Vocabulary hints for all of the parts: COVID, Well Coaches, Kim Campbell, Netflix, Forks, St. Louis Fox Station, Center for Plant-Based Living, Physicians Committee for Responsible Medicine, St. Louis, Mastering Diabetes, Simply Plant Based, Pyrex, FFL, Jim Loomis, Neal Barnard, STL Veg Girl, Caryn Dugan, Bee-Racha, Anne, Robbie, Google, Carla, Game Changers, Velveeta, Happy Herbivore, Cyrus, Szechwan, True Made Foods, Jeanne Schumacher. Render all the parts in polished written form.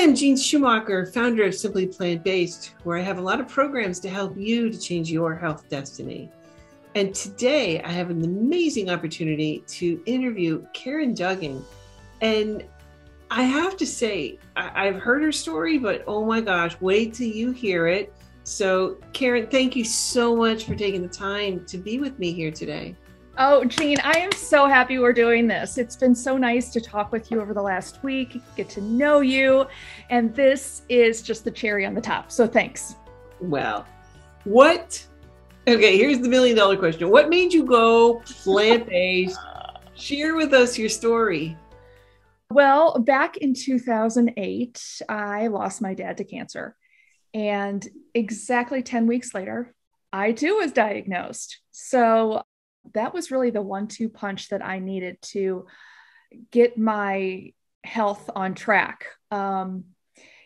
Hi, I'm Jeanne Schumacher, founder of Simply Plant Based, where I have a lot of programs to help you to change your health destiny. And today I have an amazing opportunity to interview Caryn Dugan. And I have to say, I've heard her story, but oh my gosh, wait till you hear it. So Caryn, thank you so much for taking the time to be with me here today. Oh, Jeanne, I am so happy we're doing this. It's been so nice to talk with you over the last week, get to know you, and this is just the cherry on the top, so thanks. Well, okay, here's the million-dollar question. What made you go plant-based? Share with us your story. Well, back in 2008, I lost my dad to cancer, and exactly 10 weeks later, I too was diagnosed. So that was really the one-two punch that I needed to get my health on track. You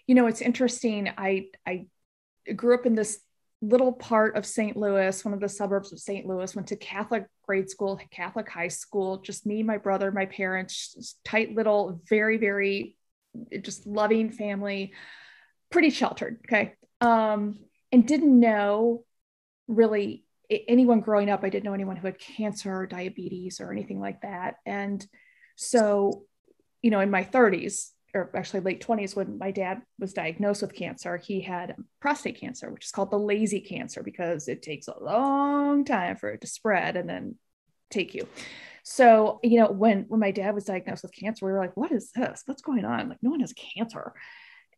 know, it's interesting. I grew up in this little part of St. Louis, one of the suburbs of St. Louis, went to Catholic grade school, Catholic high school, just me, my brother, my parents, tight little, very, very just loving family, pretty sheltered. Okay. And didn't know really anyone growing up. I didn't know anyone who had cancer or diabetes or anything like that. And so, you know, in my 30s, or actually late 20s, when my dad was diagnosed with cancer, he had prostate cancer, which is called the lazy cancer because it takes a long time for it to spread and then take you. So, you know, when my dad was diagnosed with cancer, we were like, what is this? What's going on? Like, no one has cancer.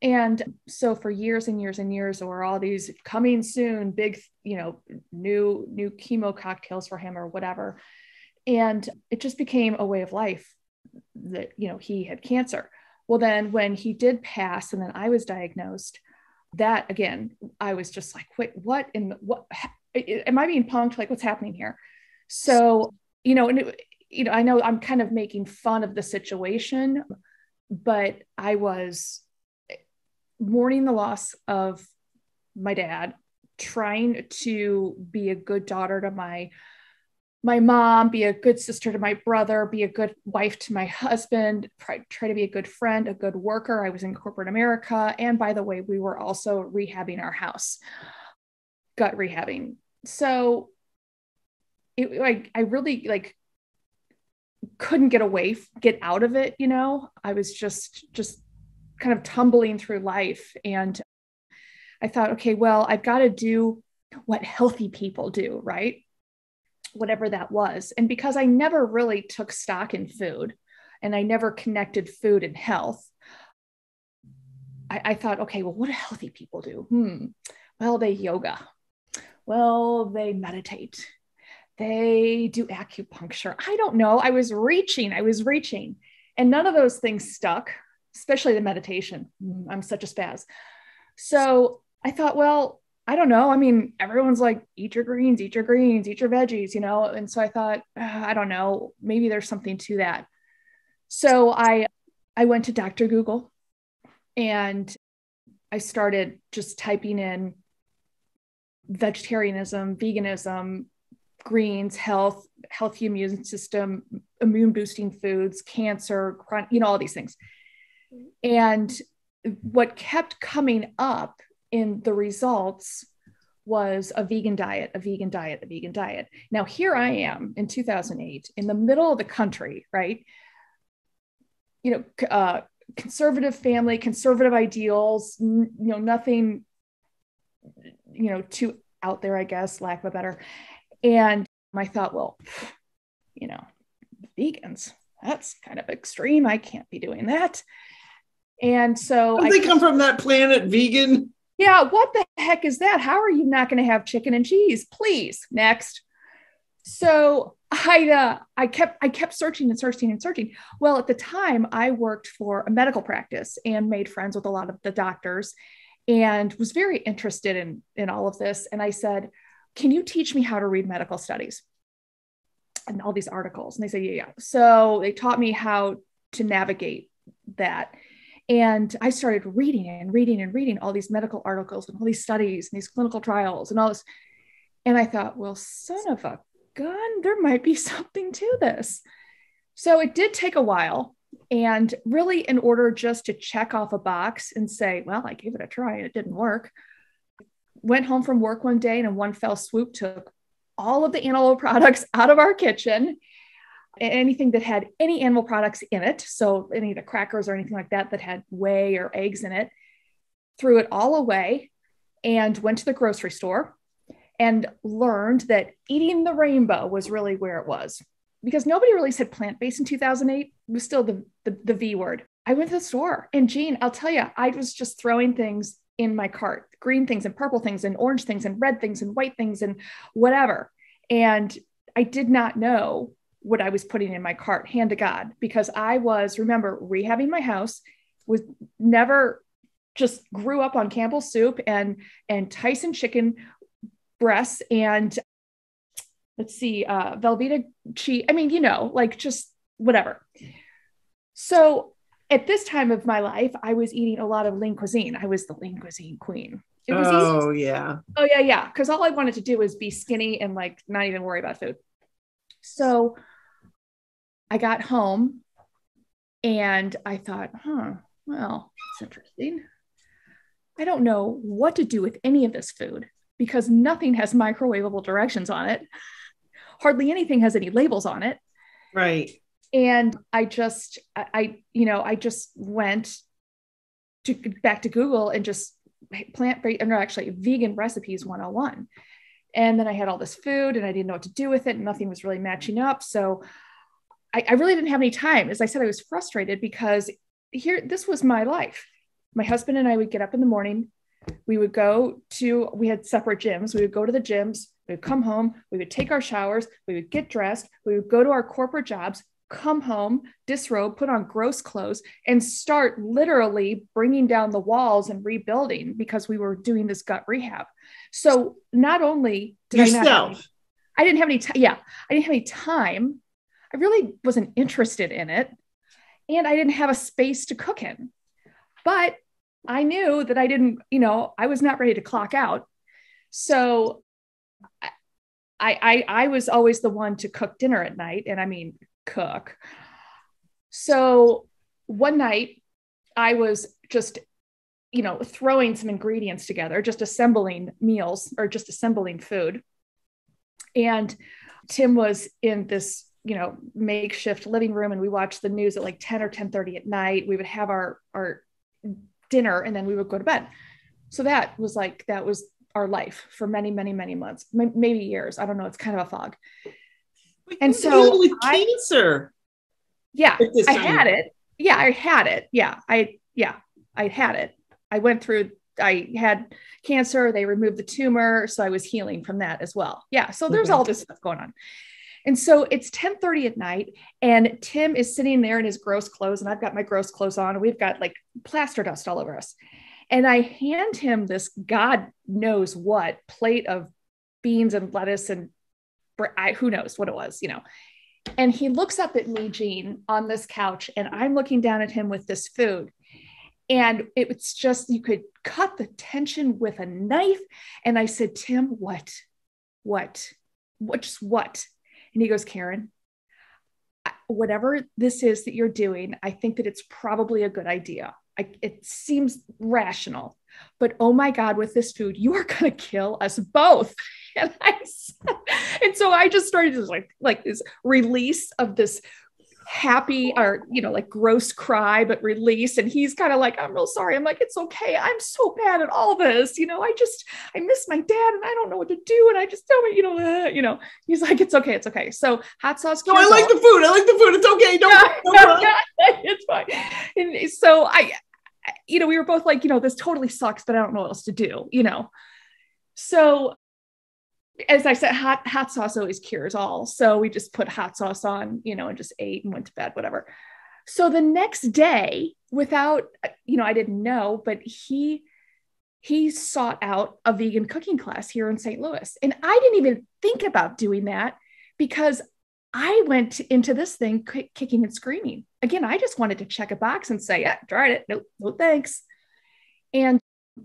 And so for years and years and years, there were all these coming soon, big, you know, new chemo cocktails for him or whatever. And it just became a way of life that, you know, he had cancer. Well, then when he did pass and then I was diagnosed, that again, I was just like, wait, what, am I being punked? Like, what's happening here? So, you know, and it, you know, I know I'm kind of making fun of the situation, but I was mourning the loss of my dad, trying to be a good daughter to my mom, be a good sister to my brother, be a good wife to my husband, try to be a good friend, a good worker. I was in corporate America. And by the way, we were also rehabbing our house, gut rehabbing. So it, like, I really like couldn't get out of it. You know, I was just kind of tumbling through life. And I thought, okay, well, I've got to do what healthy people do, right? Whatever that was. And because I never really took stock in food and I never connected food and health, I thought, okay, well, what do healthy people do? Well, they yoga. Well, they meditate. They do acupuncture. I don't know. I was reaching. And none of those things stuck, especially the meditation. I'm such a spaz. So I thought, well, I don't know. I mean, everyone's like, eat your greens, eat your veggies, you know? And so I thought, I don't know, maybe there's something to that. So I went to Dr. Google and I started just typing in vegetarianism, veganism, greens, health, healthy immune system, immune boosting foods, cancer, chronic, you know, all these things. And what kept coming up in the results was a vegan diet. Now, here I am in 2008, in the middle of the country, right? You know, conservative family, conservative ideals, you know, nothing, you know, too out there, I guess, lack of a better. And I thought, well, you know, vegans, that's kind of extreme. I can't be doing that. And so they come from that planet, vegan. Yeah. What the heck is that? How are you not going to have chicken and cheese? Please. Next. So I kept searching. Well, at the time I worked for a medical practice and made friends with a lot of the doctors and was very interested in all of this. And I said, can you teach me how to read medical studies and all these articles? And they said, yeah. So they taught me how to navigate that. And I started reading all these medical articles and all these studies and these clinical trials and all this. And I thought, well, son of a gun, there might be something to this. So it did take a while. And really, in order just to check off a box and say, well, I gave it a try and it didn't work, went home from work one day and in one fell swoop took all of the animal products out of our kitchen, anything that had any animal products in it. So any of the crackers or anything like that that had whey or eggs in it, threw it all away and went to the grocery store and learned that eating the rainbow was really where it was. Because nobody really said plant-based in 2008, it was still the V word. I went to the store and Jeanne, I'll tell you, I was just throwing things in my cart, green things and purple things and orange things and red things and white things and whatever. And I did not know what I was putting in my cart, hand to God, because I was, remember, rehabbing my house, was never just grew up on Campbell soup and Tyson chicken breasts and let's see, Velveeta cheese. I mean, you know, like just whatever. So at this time of my life, I was eating a lot of lean cuisine. I was the lean cuisine queen. It was easy. Yeah. Oh yeah. Yeah. Cause all I wanted to do was be skinny and like, not even worry about food. So I got home and I thought, well, it's interesting. I don't know what to do with any of this food because nothing has microwavable directions on it. Hardly anything has any labels on it. Right. And I just, I just went to back to Google and just plant-based, or actually vegan recipes 101. And then I had all this food and I didn't know what to do with it and nothing was really matching up. So I really didn't have any time. As I said, I was frustrated because this was my life. My husband and I would get up in the morning. We had separate gyms. We would go to the gyms. We would come home. We would take our showers. We would get dressed. We would go to our corporate jobs, come home, disrobe, put on gross clothes, and start literally bringing down the walls and rebuilding because we were doing this gut rehab. So not only did I didn't have any time. Yeah. I didn't have any time. I really wasn't interested in it. And I didn't have a space to cook in, but I knew that I didn't, I was not ready to clock out. So I was always the one to cook dinner at night. And I mean, cook. So one night I was just, throwing some ingredients together, just assembling meals or just assembling food. And Tim was in this, makeshift living room. And we watched the news at like 10 or 10:30 at night. We would have our dinner and then we would go to bed. So that was our life for many, many, many months, maybe years. I don't know. It's kind of a fog. And so with cancer. Yeah, I had it. Yeah. I had it. Yeah. I had it. I had cancer. They removed the tumor. So I was healing from that as well. Yeah. So there's all this stuff going on. And so it's 10:30 at night and Tim is sitting there in his gross clothes and I've got my gross clothes on and we've got like plaster dust all over us. And I hand him this God knows what plate of beans and lettuce and who knows what it was, and he looks up at me, Jeanne, on this couch and I'm looking down at him with this food. And it's just, you could cut the tension with a knife. And I said, Tim, what? And he goes, Caryn, whatever this is that you're doing, I think that it's probably a good idea. It seems rational, but oh my God, with this food, you are going to kill us both. And so I just started just like this release of this happy or, like gross cry, but release. And he's kind of like, I'm real sorry. I'm like, it's okay. I'm so bad at all this. I miss my dad and I don't know what to do. And I just don't, he's like, it's okay. It's okay. So hot sauce. No, I like the food. It's okay. Don't it's fine. And so we were both like, this totally sucks, but I don't know what else to do, So as I said, hot sauce always cures all. So we just put hot sauce on, and just ate and went to bed, whatever. So the next day without, I didn't know, but he sought out a vegan cooking class here in St. Louis. And I didn't even think about doing that because I went into this thing kicking and screaming. Again, I just wanted to check a box and say, yeah, tried it. Nope, no thanks. And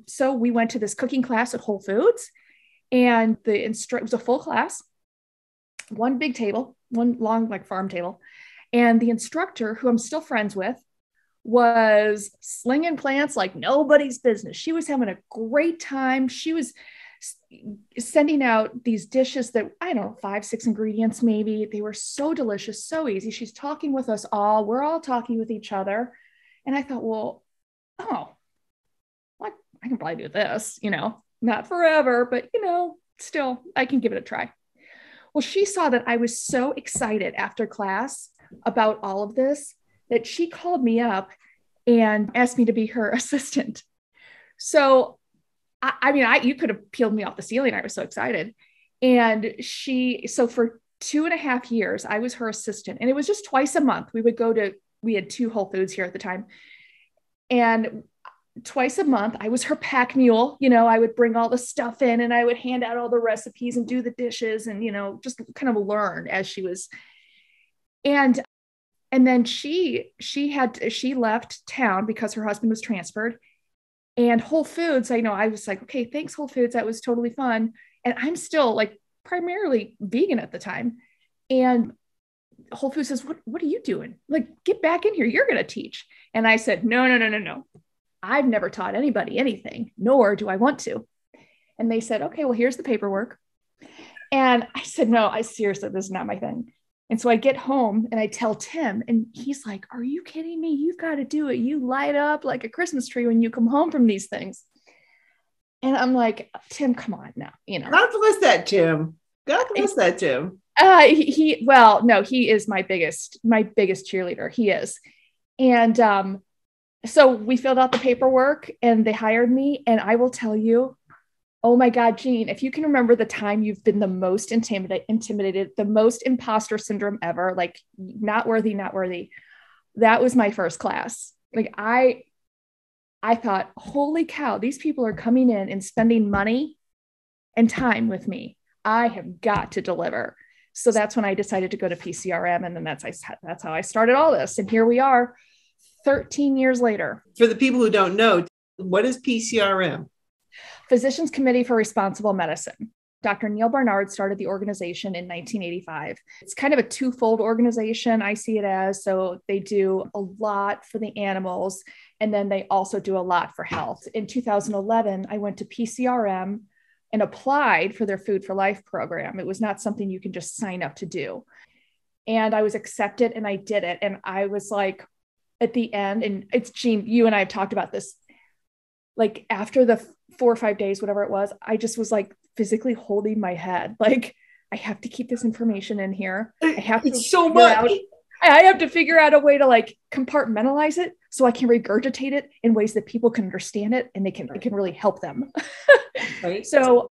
so we went to this cooking class at Whole Foods. And it was a full class, one big table, one long, farm table. And the instructor, who I'm still friends with, was slinging plants like nobody's business. She was having a great time. She was sending out these dishes that, I don't know, 5-6 ingredients maybe. They were so delicious, so easy. She's talking with us all. We're all talking with each other. And I thought, well, I can probably do this, not forever, but still I can give it a try. Well, she saw that I was so excited after class about all of this that she called me up and asked me to be her assistant. So, you could have peeled me off the ceiling. I was so excited. And so for 2.5 years, I was her assistant, and it was just twice a month. We had 2 Whole Foods here at the time. And twice a month, I was her pack mule. I would bring all the stuff in and I would hand out all the recipes and do the dishes and, just kind of learn as she was. And then she left town because her husband was transferred, and Whole Foods, I was like, okay, thanks Whole Foods. That was totally fun. And I'm still primarily vegan at the time. And Whole Foods says, what are you doing? Get back in here. You're going to teach. And I said, no. I've never taught anybody anything, nor do I want to. And they said, okay, well, here's the paperwork. And I said, no, I seriously, this is not my thing. And so I get home and I tell Tim, and he's like, are you kidding me? You've got to do it. You light up like a Christmas tree when you come home from these things. And I'm like, Tim, come on now. God bless that, Tim. He is my biggest cheerleader. He is. And, so we filled out the paperwork and they hired me. And I will tell you, oh my God, Jeanne, if you can remember the time you've been the most intimidated, the most imposter syndrome ever, not worthy. That was my first class. I thought, holy cow, these people are coming in and spending money and time with me. I have got to deliver. So that's when I decided to go to PCRM. And then that's how I started all this. And here we are 13 years later. For the people who don't know, what is PCRM? Physicians Committee for Responsible Medicine. Dr. Neal Barnard started the organization in 1985. It's kind of a twofold organization, I see it as. So they do a lot for the animals, and then they also do a lot for health. In 2011, I went to PCRM and applied for their Food for Life program. It was not something you can just sign up to do. And I was accepted and I did it. And I was like, at the end, and it's Jeanne, you and I have talked about this, after the 4 or 5 days, whatever it was, I just was physically holding my head. I have to keep this information in here. I have to figure out a way to compartmentalize it so I can regurgitate it in ways that people can understand it and it can really help them. Right. So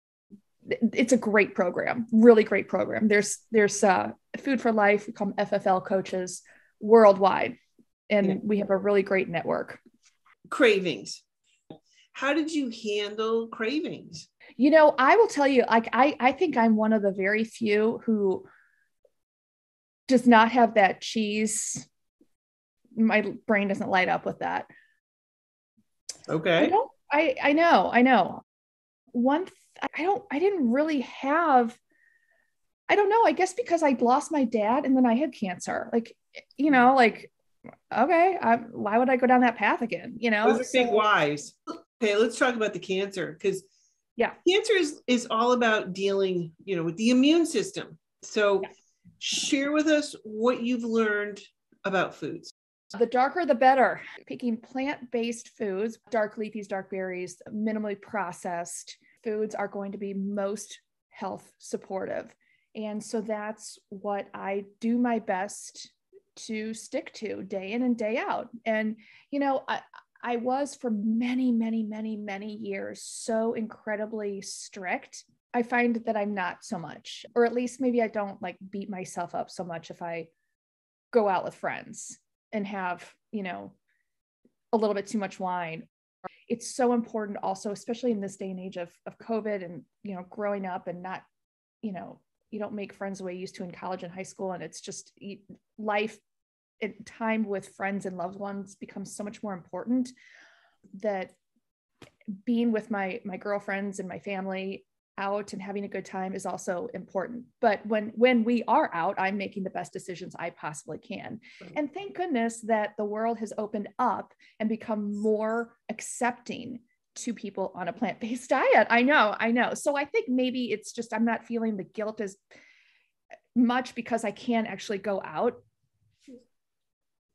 it's a great program, really great program. There's Food for Life, we call them FFL coaches worldwide. And we have a really great network. Cravings. How did you handle cravings? I will tell you, I think I'm one of the very few who does not have that cheese. My brain doesn't light up with that. Okay. I know. I guess because I'd lost my dad and then I had cancer, okay, why would I go down that path again? Those are big whys. Okay, let's talk about the cancer, because cancer is all about dealing, with the immune system. So share with us what you've learned about foods. The darker, the better. Picking plant-based foods, dark leafies, dark berries, minimally processed foods are going to be most health supportive. And so that's what I do my best to stick to day in and day out. And, I was for many, many, many, many years so incredibly strict. I find that I'm not so much, or at least maybe I don't beat myself up so much if I go out with friends and have, a little bit too much wine. It's so important also, especially in this day and age of COVID and, growing up and not, you don't make friends the way you used to in college and high school. And it's just life and time with friends and loved ones becomes so much more important that being with my girlfriends and my family out and having a good time is also important. But when we are out, I'm making the best decisions I possibly can. And thank goodness that the world has opened up and become more accepting to people on a plant-based diet. I know. So I think maybe it's just, I'm not feeling the guilt as much because I can actually go out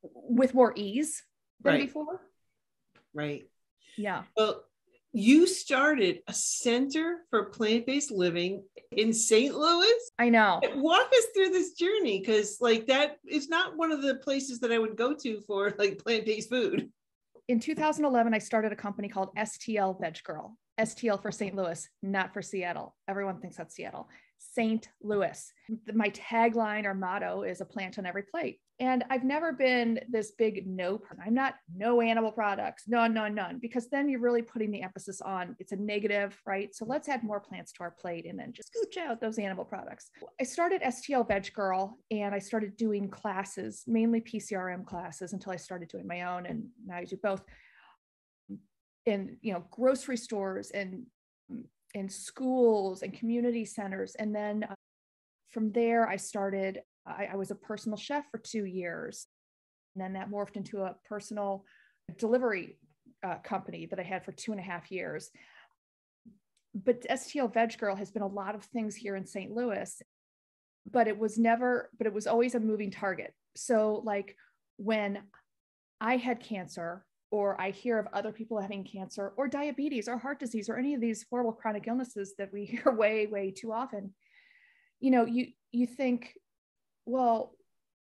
with more ease than before. Right. Yeah. Well, you started a Center for Plant-Based Living in St. Louis. I know. Walk us through this journey, because like that is not one of the places that I would go to for like plant-based food. In 2011, I started a company called STL Veg Girl. STL for St. Louis, not for Seattle. Everyone thinks that's Seattle. St. Louis. My tagline or motto is a plant on every plate. And I've never been this big no person. I'm not no animal products, none, because then you're really putting the emphasis on it's a negative, right? So let's add more plants to our plate and then just scooch out those animal products. I started STL Veg Girl and I started doing classes, mainly PCRM classes, until I started doing my own. And now I do both in, you know, grocery stores and in schools and community centers. And then from there I started, I was a personal chef for 2 years, and then that morphed into a personal delivery company that I had for 2.5 years. But STL Veg Girl has been a lot of things here in St. Louis, but it was always a moving target. So like when I had cancer, or I hear of other people having cancer or diabetes or heart disease or any of these horrible chronic illnesses that we hear way, way too often, you know, you think, well,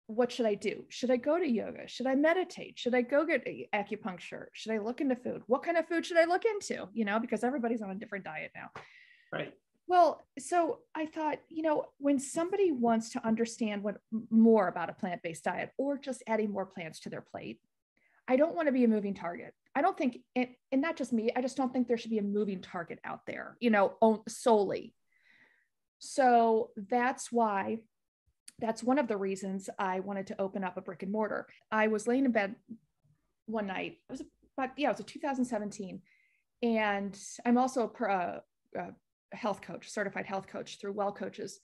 what should I do? Should I go to yoga? Should I meditate? Should I go get acupuncture? Should I look into food? What kind of food should I look into? You know, because everybody's on a different diet now. Right. Well, so I thought, you know, when somebody wants to understand more about a plant-based diet or just adding more plants to their plate, I don't want to be a moving target. I don't think, and not just me, I just don't think there should be a moving target out there, you know, solely. So that's why, that's one of the reasons I wanted to open up a brick and mortar. I was laying in bed one night, it was 2017. And I'm also a health coach, certified health coach through Well Coaches.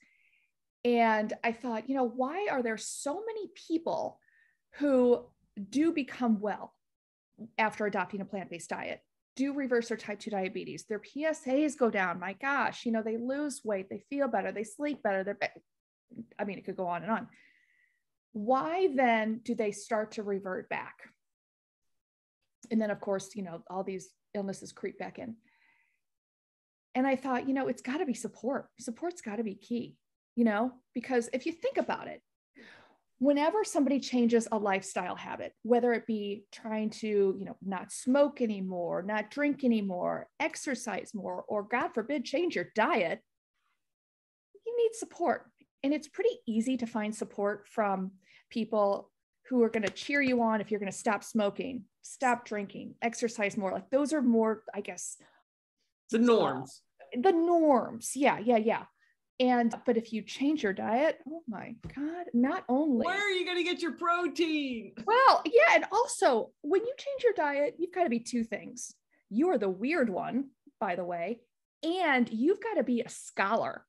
And I thought, you know, why are there so many people who do become well after adopting a plant-based diet, do reverse their type 2 diabetes, their PSAs go down, my gosh, you know, they lose weight, they feel better, they sleep better, I mean, it could go on and on. Why then do they start to revert back? And then of course, you know, all these illnesses creep back in. And I thought, you know, it's gotta be support. Support's gotta be key, you know, because if you think about it, whenever somebody changes a lifestyle habit, whether it be trying to, you know, not smoke anymore, not drink anymore, exercise more, or God forbid, change your diet, you need support. And it's pretty easy to find support from people who are going to cheer you on if you're going to stop smoking, stop drinking, exercise more. Like those are more, I guess, the norms. Yeah. But if you change your diet, oh my God, not only. Where are you going to get your protein? Well, yeah. And also when you change your diet, you've got to be two things. You are the weird one, by the way, and you've got to be a scholar.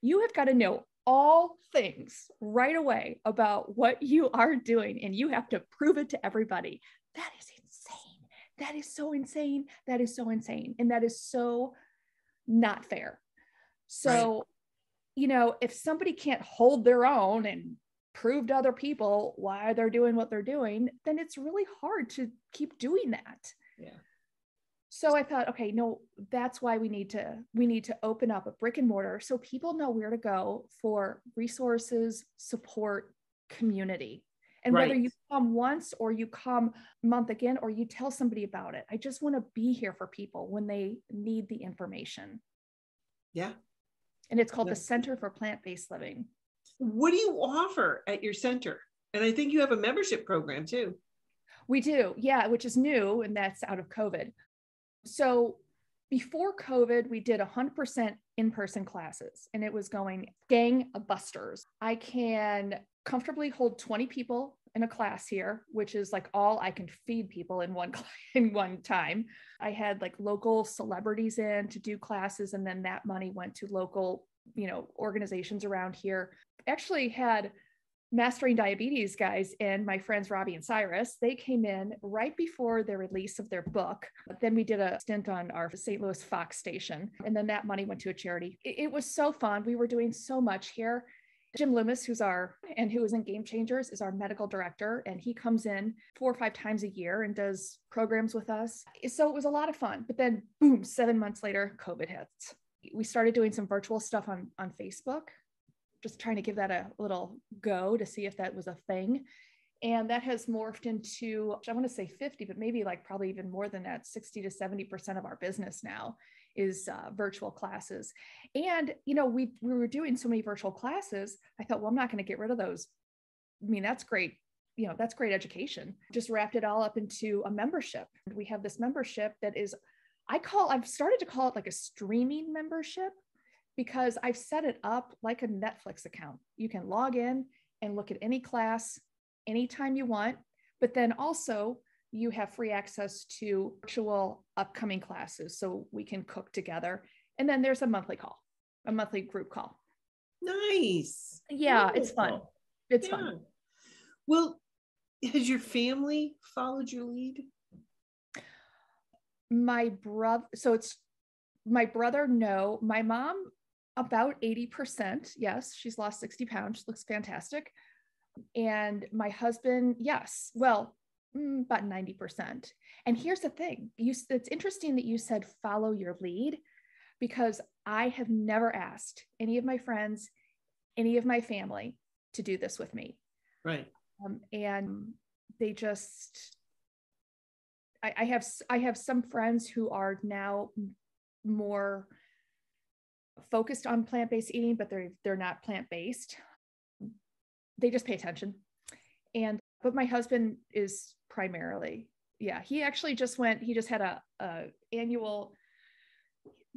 You have got to know all things right away about what you are doing, and you have to prove it to everybody. That is insane. That is so insane. That is so insane. And that is so not fair. So. Right. You know, if somebody can't hold their own and prove to other people why they're doing what they're doing, then it's really hard to keep doing that. Yeah. So I thought, okay, no, that's why we need to open up a brick and mortar so people know where to go for resources, support, community. And whether you come once or you come a month again, or you tell somebody about it, I just want to be here for people when they need the information. Yeah. And it's called the Center for Plant-Based Living. What do you offer at your center? And I think you have a membership program too. We do. Yeah. Which is new. And that's out of COVID. So before COVID, we did 100% in-person classes, and it was going gang busters. I can comfortably hold 20 people in a class here, which is like all I can feed people in one time. I had like local celebrities in to do classes, and then that money went to local, you know, organizations around here. Actually had Mastering Diabetes guys in, my friends Robbie and Cyrus. They came in right before the release of their book. Then we did a stint on our St. Louis Fox Station, and then that money went to a charity. It was so fun. We were doing so much here. Jim Loomis, who is in Game Changers, is our medical director, and he comes in 4 or 5 times a year and does programs with us. So it was a lot of fun. But then, boom, 7 months later, COVID hits. We started doing some virtual stuff on Facebook, just trying to give that a little go to see if that was a thing. And that has morphed into, I want to say 50, but maybe like probably even more than that, 60 to 70% of our business now is virtual classes. And, you know, we were doing so many virtual classes. I thought, well, I'm not going to get rid of those. I mean, that's great. You know, that's great education. Just wrapped it all up into a membership. We have this membership that is, I've started to call it like a streaming membership, because I've set it up like a Netflix account. You can log in and look at any class anytime you want, but then also you have free access to virtual upcoming classes, so we can cook together. And then there's a monthly group call. Nice. Yeah, beautiful. It's fun. It's fun. Well, has your family followed your lead? My brother, no. My mom, about 80%. Yes, she's lost 60 pounds. She looks fantastic. And my husband, yes. Well, about 90%. And here's the thing. It's interesting that you said follow your lead, because I have never asked any of my friends, any of my family to do this with me. Right. And they just, I have some friends who are now more focused on plant-based eating, but they're not plant-based. They just pay attention. But my husband is primarily, yeah, he actually just had a annual,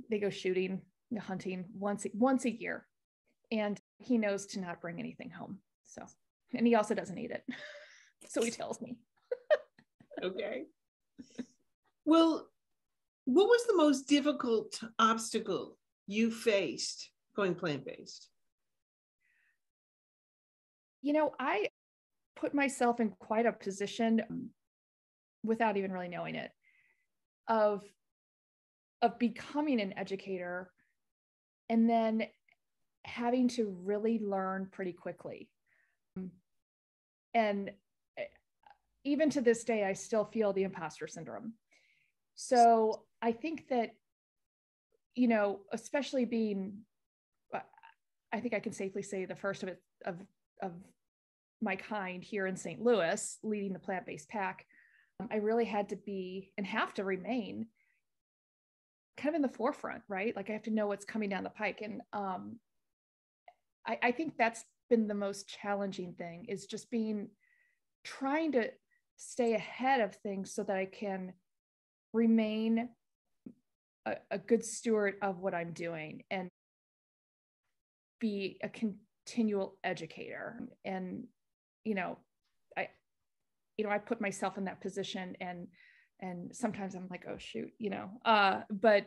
they go shooting, hunting once a year. And he knows to not bring anything home. So, and he also doesn't eat it. So he tells me. Okay. Well, what was the most difficult obstacle you faced going plant-based? You know, I put myself in quite a position without even really knowing it of becoming an educator, and then having to really learn pretty quickly. And even to this day, I still feel the imposter syndrome. So I think that, you know, especially being, I think I can safely say the first of it, of my kind here in St. Louis, leading the plant-based pack, I really had to be and have to remain kind of in the forefront, right? Like I have to know what's coming down the pike. And I think that's been the most challenging thing, is just trying to stay ahead of things so that I can remain a good steward of what I'm doing and be a continual educator. And, you know, I put myself in that position, and sometimes I'm like, oh shoot, you know, but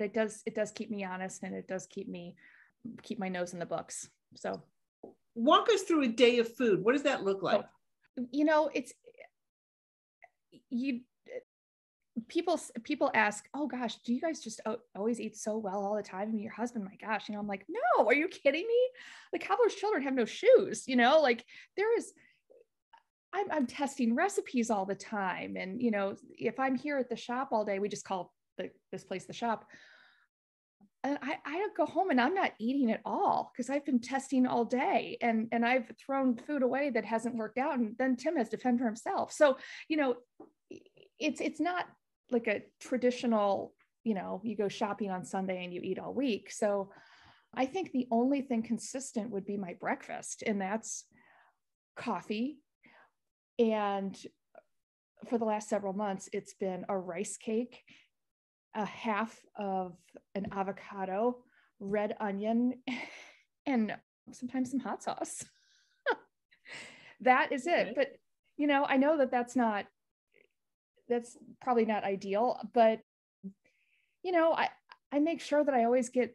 it does keep me honest, and it does keep my nose in the books. So walk us through a day of food. What does that look like? So, you know, people ask, oh gosh, do you guys just always eat so well all the time? I mean, your husband, my gosh, you know, I'm like, no, are you kidding me? Like, cobbler's children have no shoes, you know, like I'm testing recipes all the time. And, you know, if I'm here at the shop all day, we just call this place the shop. And I don't go home and I'm not eating at all, because I've been testing all day, and I've thrown food away that hasn't worked out. And then Tim has to fend for himself. So, you know, it's not like a traditional, you know, you go shopping on Sunday and you eat all week. So I think the only thing consistent would be my breakfast, and that's coffee. And for the last several months, it's been a rice cake, a half of an avocado, red onion, and sometimes some hot sauce. that is it. But, you know, I know that that's probably not ideal, but, you know, I make sure that I always get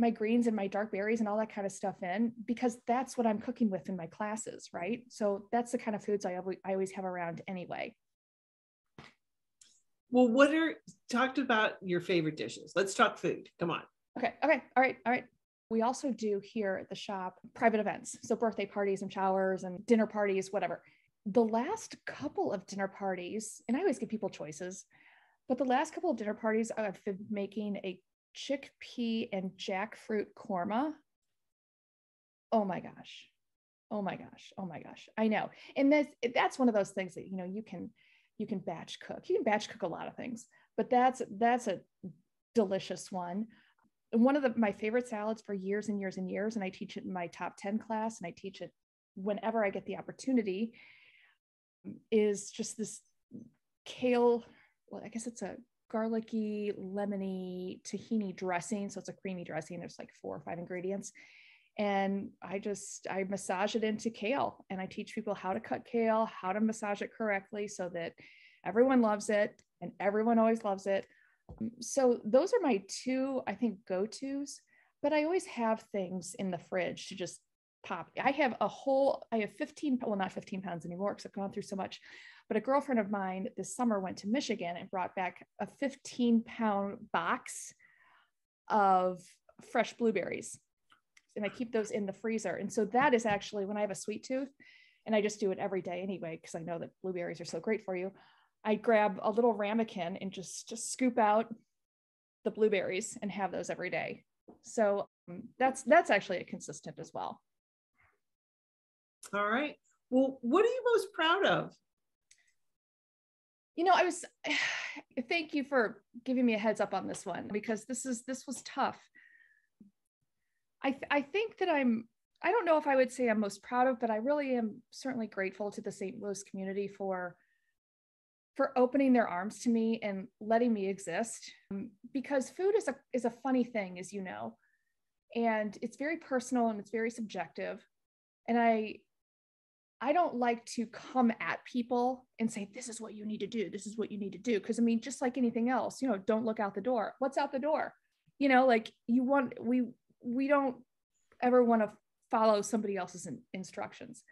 my greens and my dark berries and all that kind of stuff in, because that's what I'm cooking with in my classes, right? So that's the kind of foods I always have around anyway. Well, talked about your favorite dishes. Let's talk food. Come on. Okay. All right. We also do here at the shop private events. So birthday parties and showers and dinner parties, whatever. The last couple of dinner parties, and I always give people choices, but the last couple of dinner parties, I've been making a chickpea and jackfruit korma. Oh my gosh. I know. And that's one of those things that, you know, you can batch cook. You can batch cook a lot of things, but that's a delicious one. One of my favorite salads for years and years and years, and I teach it in my top 10 class, and I teach it whenever I get the opportunity, is just this kale. Well, I guess it's a garlicky, lemony tahini dressing. So it's a creamy dressing. There's like 4 or 5 ingredients. And I massage it into kale, and I teach people how to cut kale, how to massage it correctly so that everyone loves it and everyone always loves it. So those are my two, I think, go-tos, but I always have things in the fridge to just pop. I have 15, well, not 15 pounds anymore because I've gone through so much, but a girlfriend of mine this summer went to Michigan and brought back a 15-pound box of fresh blueberries. And I keep those in the freezer. And so that is actually when I have a sweet tooth, and I just do it every day anyway, because I know that blueberries are so great for you. I grab a little ramekin and just scoop out the blueberries and have those every day. So that's actually a consistent as well. All right. Well, what are you most proud of? You know, thank you for giving me a heads up on this one, because this was tough. I think that I don't know if I would say I'm most proud of, but I really am certainly grateful to the St. Louis community for opening their arms to me and letting me exist, because food is a funny thing, as you know, and it's very personal and it's very subjective. And I don't like to come at people and say, this is what you need to do. This is what you need to do. Cause I mean, just like anything else, you know, don't look out the door. What's out the door? You know, like we don't ever want to follow somebody else's instructions.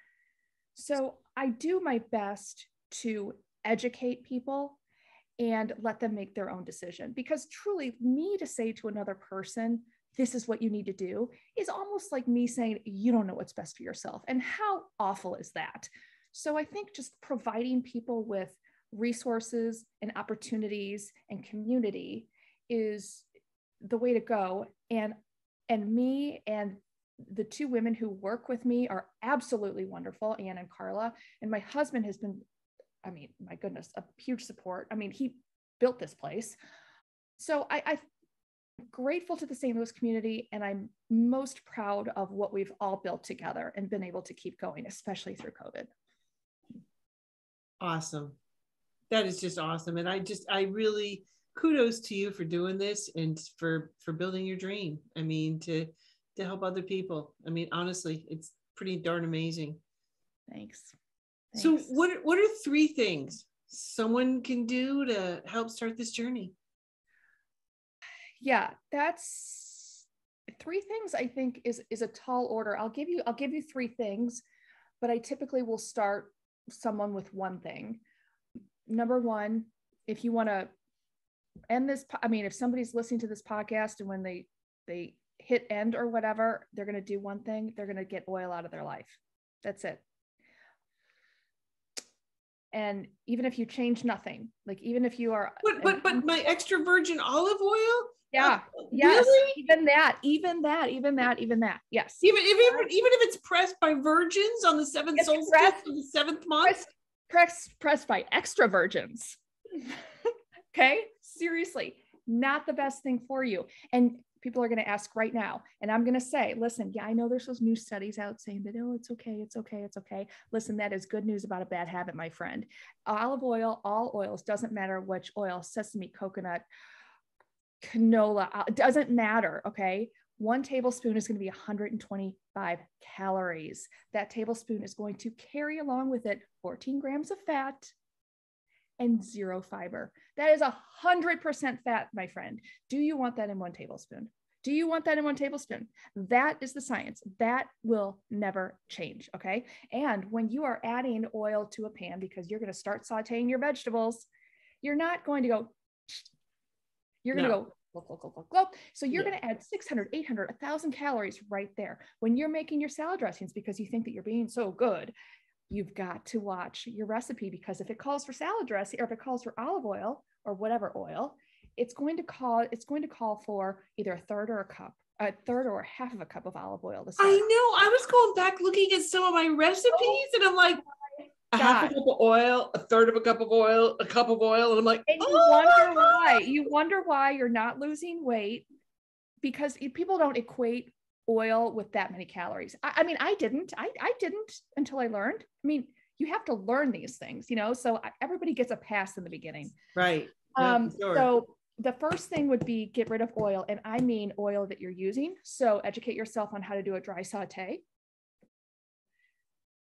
So I do my best to educate people and let them make their own decision, because truly me to say to another person, this is what you need to do, is almost like me saying, you don't know what's best for yourself. And how awful is that? So I think just providing people with resources and opportunities and community is the way to go. And me and the two women who work with me are absolutely wonderful, Anne and Carla. And my husband has been, I mean, my goodness, a huge support. I mean, he built this place. So I'm grateful to the St. Louis community, and I'm most proud of what we've all built together and been able to keep going, especially through COVID. Awesome. That is just awesome. And I really kudos to you for doing this and for building your dream. I mean, to help other people. I mean, honestly, it's pretty darn amazing. Thanks. So what are 3 things someone can do to help start this journey? Yeah, that's 3 things I think is a tall order. I'll give you 3 things, but I typically will start someone with 1 thing. Number 1, if you want to end this, I mean, if somebody's listening to this podcast and when they hit end or whatever, they're going to do 1 thing. They're going to get oil out of their life. That's it. And even if you change nothing, like even if you are, but my extra virgin olive oil. Yeah. Yes. Really? Even that. Yes. Even if it's pressed by virgins on the 7th solstice of the 7th month. Pressed by extra virgins. Okay. Seriously, not the best thing for you. And people are going to ask right now, and I'm going to say, listen, yeah, I know there's those new studies out saying that, oh, it's okay. Listen, that is good news about a bad habit, my friend. Olive oil, all oils, doesn't matter which oil, sesame, coconut, canola, doesn't matter. Okay. One tablespoon is going to be 125 calories. That tablespoon is going to carry along with it 14 grams of fat and 0 fiber. That is 100% fat, my friend. Do you want that in one tablespoon? Do you want that in one tablespoon? That is the science. That will never change, okay? And when you are adding oil to a pan, because you're going to start sauteing your vegetables, you're not going to go, you're going to go, so you're going to add 600, 800, 1,000 calories right there. When you're making your salad dressings, because you think that you're being so good, you've got to watch your recipe, because if it calls for salad dressing, or if it calls for olive oil or whatever oil, it's going to call for either a third or a half of a cup of olive oil. I know. I was going back looking at some of my recipes, and I'm like, a half a cup of oil, a third of a cup of oil, a cup of oil. And I'm like, and you wonder why you're not losing weight, because people don't equate oil with that many calories. I mean, I didn't until I learned. I mean, you have to learn these things, you know, so everybody gets a pass in the beginning. Right. Sure. So the first thing would be get rid of oil. And I mean, oil that you're using. So educate yourself on how to do a dry saute.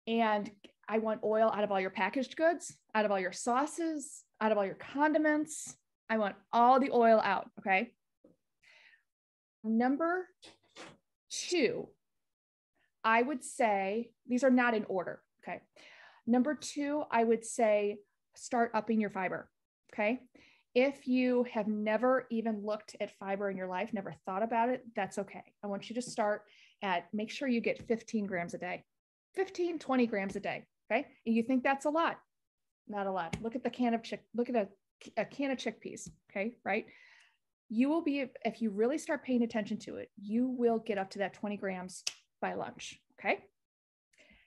And I want oil out of all your packaged goods, out of all your sauces, out of all your condiments. I want all the oil out. Okay. Number two, I would say, these are not in order. Okay. Number two, I would say, start upping your fiber. Okay. If you have never even looked at fiber in your life, never thought about it, that's okay. I want you to start at, make sure you get 15 grams a day, 15, 20 grams a day. Okay. And you think that's a lot, not a lot. Look at the can of a can of chickpeas. Okay. Right. You will be, if you really start paying attention to it, you will get up to that 20 grams by lunch. Okay.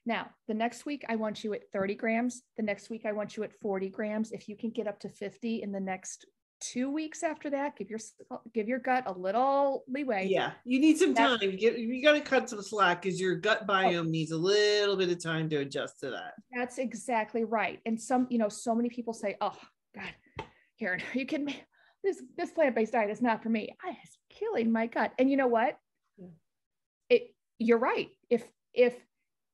Now, the next week, I want you at 30 grams. The next week, I want you at 40 grams. If you can get up to 50 in the next 2 weeks after that, give your gut a little leeway. Yeah. You need some time. You got to cut some slack, because your gut biome needs a little bit of time to adjust to that. That's exactly right. And so many people say, oh God, Caryn, are you kidding me? This plant-based diet is not for me. It's killing my gut. And you know what? Yeah. You're right.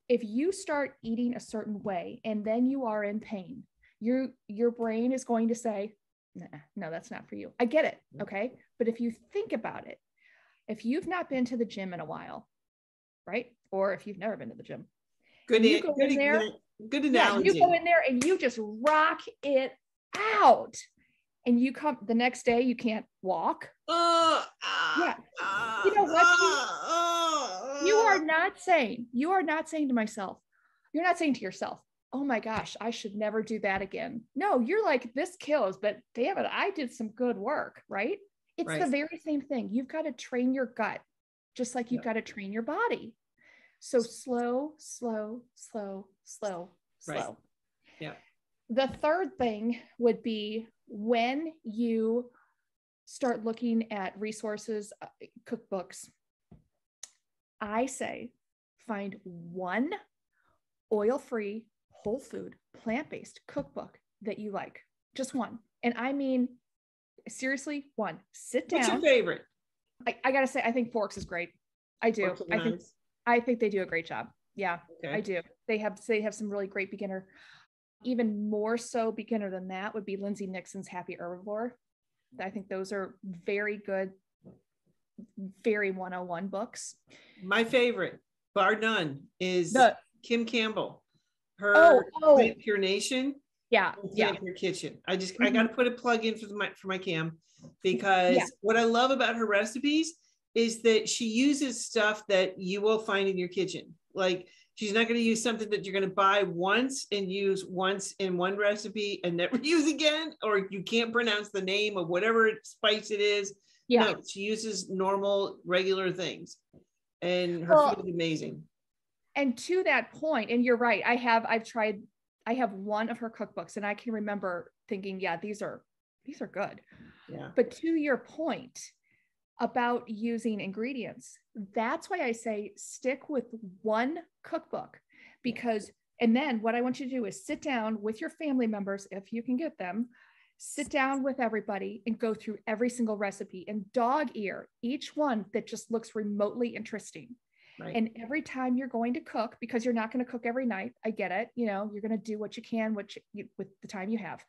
If you start eating a certain way and then you are in pain, your brain is going to say, no, that's not for you. I get it. Okay. But if you think about it, if you've not been to the gym in a while, right? Or if you've never been to the gym, good analogy. You go in there and you just rock it out. And you come the next day, you can't walk. You know what? You are not saying to myself, you're not saying to yourself, oh my gosh, I should never do that again. No, you're like, this kills, but damn it, I did some good work, right? It's right. The very same thing. You've got to train your gut, just like you've got to train your body. So slow, slow, slow, slow, slow. Right. Yeah. The third thing would be, when you start looking at resources, cookbooks, I say, find one oil-free, whole food, plant-based cookbook that you like. Just one. And I mean, seriously, one. Sit down. What's your favorite? I got to say, I think Forks is great. I do. I think they do a great job. Yeah, okay. I do. They have some really great beginner. Even more so beginner than that would be Lindsay Nixon's Happy Herbivore. I think those are very good, very 101 books. My favorite, bar none, is Kim Campbell. Her Plant Pure Nation. Yeah. Yeah. Pure Kitchen. I got to put a plug in for my Cam, because what I love about her recipes is that she uses stuff that you will find in your kitchen. Like, she's not going to use something that you're going to buy once and use once in one recipe and never use again, or you can't pronounce the name of whatever spice it is. Yeah. No, she uses normal, regular things, and her food is amazing. And to that point, and you're right, I have one of her cookbooks, and I can remember thinking, yeah, these are good. Yeah. But to your point about using ingredients, that's why I say stick with one cookbook, because, and then what I want you to do is sit down with your family members, if you can get them, sit down with everybody and go through every single recipe and dog ear each one that just looks remotely interesting. Right. And every time you're going to cook, because you're not going to cook every night, I get it. You know, you're going to do what you can, with the time you have,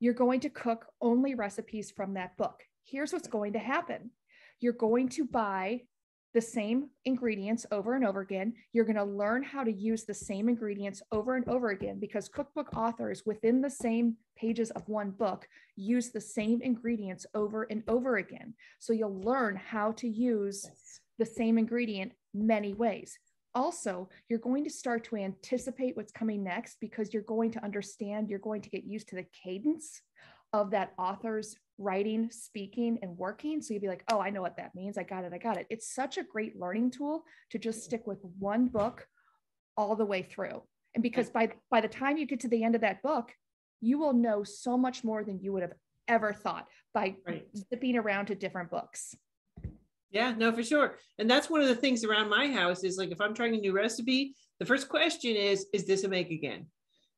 you're going to cook only recipes from that book. Here's what's going to happen. You're going to buy the same ingredients over and over again. You're going to learn how to use the same ingredients over and over again, because cookbook authors within the same pages of one book use the same ingredients over and over again. So you'll learn how to use the same ingredient many ways. Also, you're going to start to anticipate what's coming next, because you're going to understand, you're going to get used to the cadence of that author's writing, speaking, and working. So you'd be like, oh, I know what that means. I got it. It's such a great learning tool to just stick with one book all the way through. And because by the time you get to the end of that book, you will know so much more than you would have ever thought by zipping around to different books. Yeah, no, for sure. And that's one of the things around my house is like, if I'm trying a new recipe, the first question is this a make again?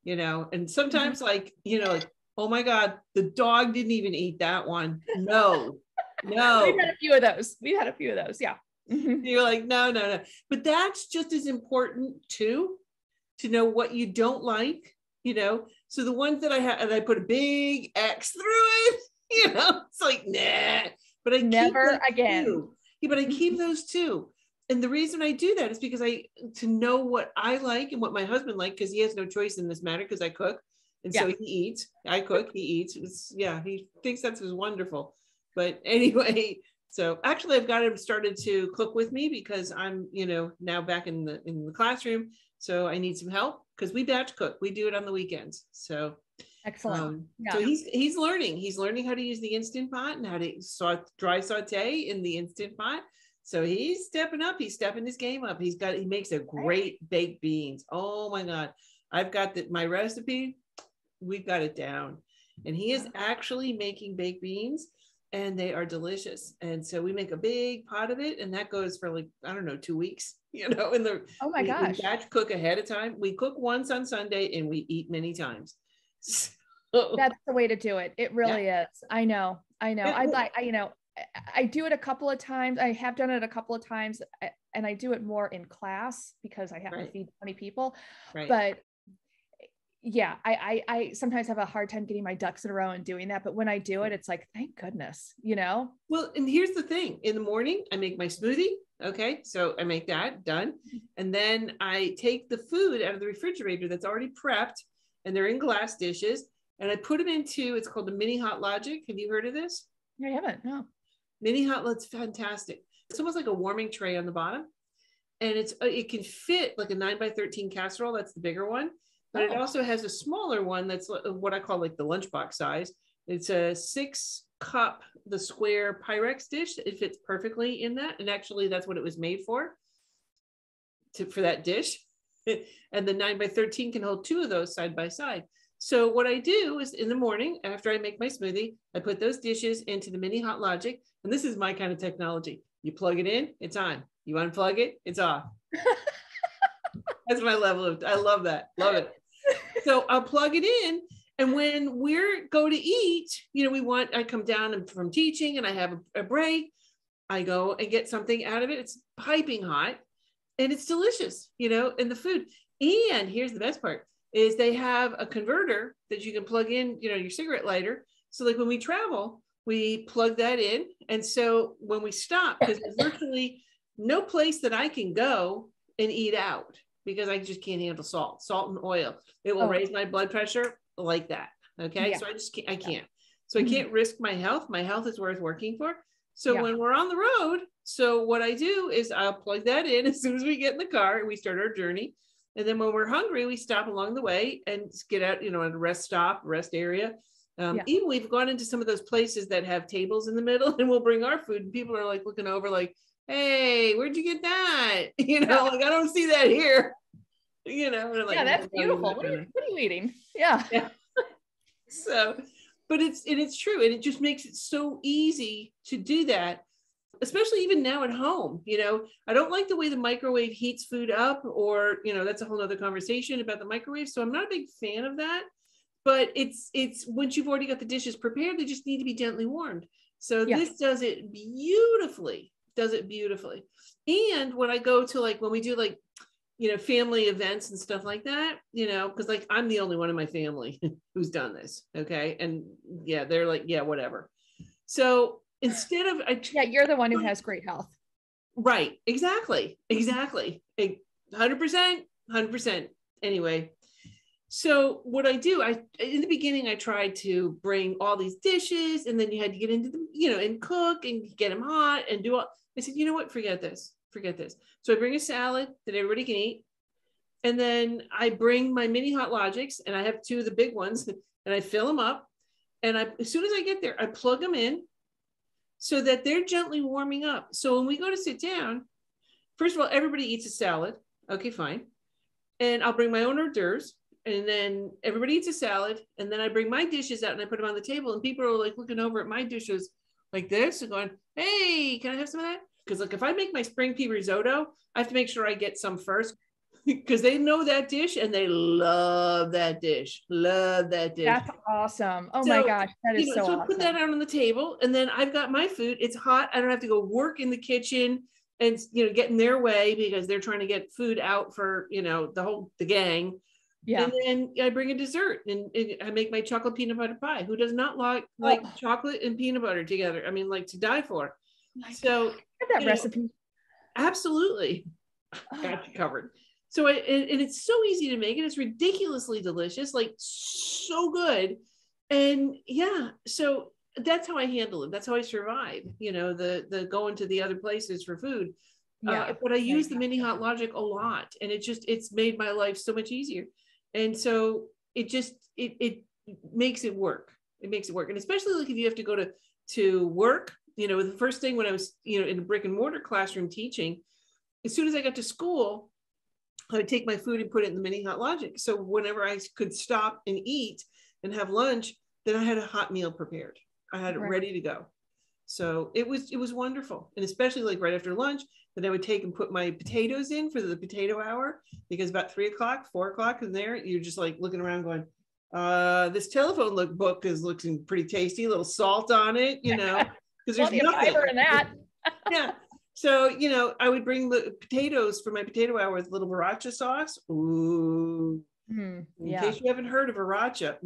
You know, and sometimes like, you know, like, oh my God, the dog didn't even eat that one. No, no. We've had a few of those. Yeah. You're like, no. But that's just as important too, to know what you don't like, you know? So the ones that I had, and I put a big X through it, you know, it's like, nah, but I never again. Too. Yeah, but I keep those too. And the reason I do that is because to know what I like and what my husband likes, because he has no choice in this matter, because I cook. And so he eats, I cook, he eats. He thinks that's wonderful. But anyway, so actually I've got him started to cook with me, because I'm, you know, now back in the classroom. So I need some help, because we batch cook, we do it on the weekends. So excellent. So he's learning how to use the Instant Pot and how to dry saute in the Instant Pot. So he's stepping up, he's stepping his game up. He makes a great baked beans. Oh my God. I've got my recipe. We've got it down, and he is actually making baked beans, and they are delicious. And so we make a big pot of it, and that goes for like, I don't know, 2 weeks, you know, we batch cook ahead of time. We cook once on Sunday and we eat many times. So that's the way to do it. It really is. I know. Yeah. I do it a couple of times. I have done it a couple of times, and I do it more in class because I have to feed 20 people, but yeah, I sometimes have a hard time getting my ducks in a row and doing that. But when I do it, it's like, thank goodness, you know? Well, and here's the thing. In the morning, I make my smoothie. Okay. So I make that done. And then I take the food out of the refrigerator that's already prepped, and they're in glass dishes. And I put them into, it's called the Mini Hot Logic. Have you heard of this? I haven't. No. Mini Hot Logic's fantastic. It's almost like a warming tray on the bottom. And it can fit like a 9x13 casserole. That's the bigger one. But it also has a smaller one that's what I call like the lunchbox size. It's a 6-cup, the square Pyrex dish. It fits perfectly in that. And actually, that's what it was made for that dish. And the 9x13 can hold 2 of those side by side. So what I do is in the morning, after I make my smoothie, I put those dishes into the Mini Hot Logic. And this is my kind of technology. You plug it in, it's on. You unplug it, it's off. That's my level of, I love that. Love it. So I'll plug it in, and when we're go to eat, you know, I come down from teaching and I have a break. I go and get something out of it. It's piping hot and it's delicious, you know, and the food. And here's the best part is they have a converter that you can plug in, you know, your cigarette lighter. So like when we travel, we plug that in. And so when we stop, because there's virtually no place that I can go and eat out, because I just can't handle salt and oil. It will raise my blood pressure like that. Okay. Yeah. So I can't. So I can't risk my health. My health is worth working for. So when we're on the road, so what I do is I'll plug that in as soon as we get in the car and we start our journey. And then when we're hungry, we stop along the way and get out, you know, at a rest area. Even we've gone into some of those places that have tables in the middle, and we'll bring our food, and people are like looking over like, hey, where'd you get that? You know, like, I don't see that here. You know, like, yeah, that's beautiful. What are you eating? Yeah. So, but it's true. And it just makes it so easy to do that, especially even now at home. You know, I don't like the way the microwave heats food up, or, you know, that's a whole other conversation about the microwave. So I'm not a big fan of that, But it's once you've already got the dishes prepared, they just need to be gently warmed. So this does it beautifully. And when I go to like, when we do like, you know, family events and stuff like that, you know, because like I'm the only one in my family who's done this. Okay. And yeah, they're like, yeah, whatever. So instead of, you're the one who has great health. Right. Exactly. Exactly. 100%. Anyway. So what I do, in the beginning, I tried to bring all these dishes, and then you had to get into them, you know, and cook and get them hot and do all. I said, you know what? Forget this. So I bring a salad that everybody can eat. And then I bring my mini hot logics, and I have two of the big ones, and I fill them up. And as soon as I get there, I plug them in so that they're gently warming up. So when we go to sit down, first of all, everybody eats a salad. Okay, fine. And I'll bring my own hors d'oeuvres. And then everybody eats a salad, and then I bring my dishes out and I put them on the table, and people are like looking over at my dishes like this and going, hey, can I have some of that? Because like, if I make my spring pea risotto, I have to make sure I get some first because they know that dish and they love that dish. That's awesome. Oh my gosh. That is so awesome. I put that out on the table, and then I've got my food. It's hot. I don't have to go work in the kitchen and, you know, get in their way because they're trying to get food out for, you know, the gang. Yeah. And then I bring a dessert, and I make my chocolate peanut butter pie. Who does not like chocolate and peanut butter together? I mean, like to die for. So I have that recipe. Absolutely. Got you covered. So and it's so easy to make, and it's ridiculously delicious, like so good. And yeah, so that's how I handle it. That's how I survive, you know, the going to the other places for food. Yeah. But I use the mini hot logic a lot, and it's made my life so much easier. And so it makes it work. And especially like if you have to go to work, you know, the first thing when I was, you know, in a brick and mortar classroom teaching, as soon as I got to school, I would take my food and put it in the mini hot logic. So whenever I could stop and eat and have lunch, then I had a hot meal prepared. I had it ready to go. So it was wonderful. And especially like right after lunch, then I would take and put my potatoes in for the potato hour, because about 3 o'clock, 4 o'clock in there, you're just like looking around going, this telephone book is looking pretty tasty, a little salt on it, you know, because there's nothing in that. Yeah. So, you know, I would bring the potatoes for my potato hour with a little Bee-Racha sauce. Ooh. In case you haven't heard of Bee-Racha.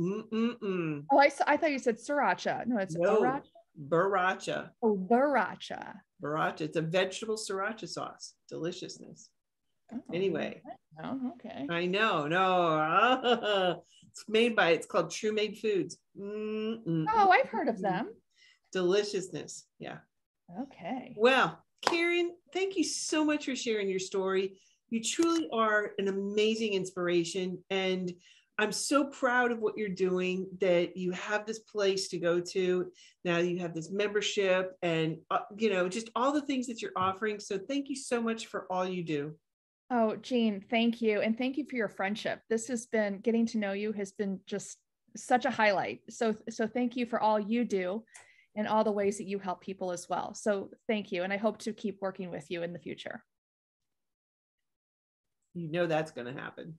Oh, I thought you said sriracha. No, it's Bee-Racha. Bee-Racha. Oh, Bee-Racha. Bee-Racha. It's a vegetable sriracha sauce. Deliciousness. Oh, anyway. Oh, okay. I know. No. It's called True Made Foods. Oh, I've heard of them. Deliciousness. Yeah. Okay. Well, Caryn, thank you so much for sharing your story. You truly are an amazing inspiration, and I'm so proud of what you're doing, that you have this place to go to. Now you have this membership, and, you know, just all the things that you're offering. So thank you so much for all you do. Oh, Jeanne, thank you. And thank you for your friendship. This has been, getting to know you has been just such a highlight. So thank you for all you do and all the ways that you help people as well. So thank you. And I hope to keep working with you in the future. You know, that's going to happen.